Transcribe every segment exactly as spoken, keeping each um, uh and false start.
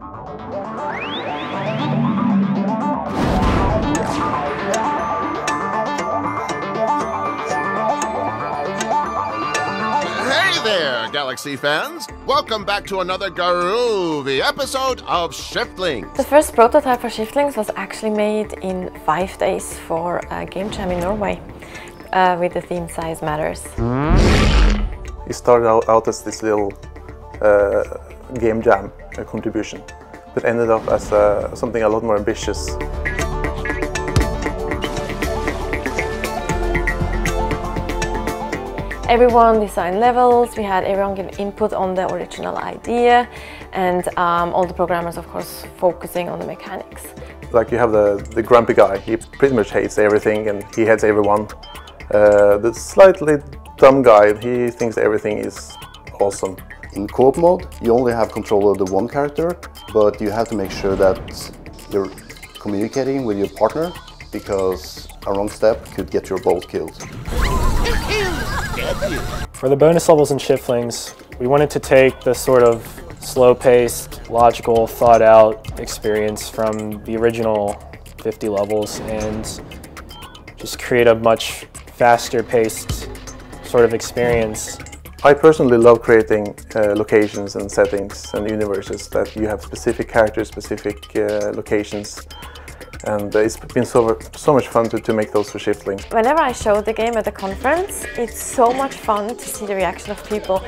Hey there, Galaxy fans! Welcome back to another groovy episode of Shiftlings! The first prototype for Shiftlings was actually made in five days for a game jam in Norway uh, with the theme Size Matters. It started out as this little uh, game jam contribution, but ended up as uh, something a lot more ambitious. Everyone designed levels, we had everyone give input on the original idea, and um, all the programmers, of course, focusing on the mechanics. Like you have the, the grumpy guy, he pretty much hates everything and he hates everyone. Uh, the slightly dumb guy, he thinks everything is awesome. In co-op mode, you only have control of the one character, but you have to make sure that you're communicating with your partner, because a wrong step could get your both killed. For the bonus levels in Shiftlings, we wanted to take the sort of slow-paced, logical, thought-out experience from the original fifty levels and just create a much faster-paced sort of experience. I personally love creating uh, locations and settings and universes that you have specific characters, specific uh, locations. And it's been so, so much fun to, to make those for Shiftlings. Whenever I show the game at the conference, it's so much fun to see the reaction of people.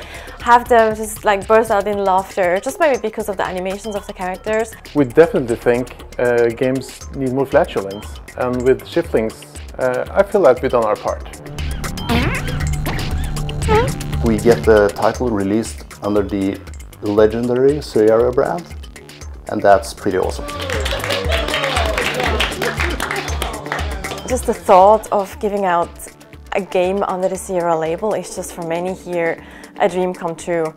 Have them just like burst out in laughter, just maybe because of the animations of the characters. We definitely think uh, games need more flatulence. And with Shiftlings, uh, I feel that we've done our part. We get the title released under the legendary Sierra brand, and that's pretty awesome. Just the thought of giving out a game under the Sierra label is just for many here a dream come true.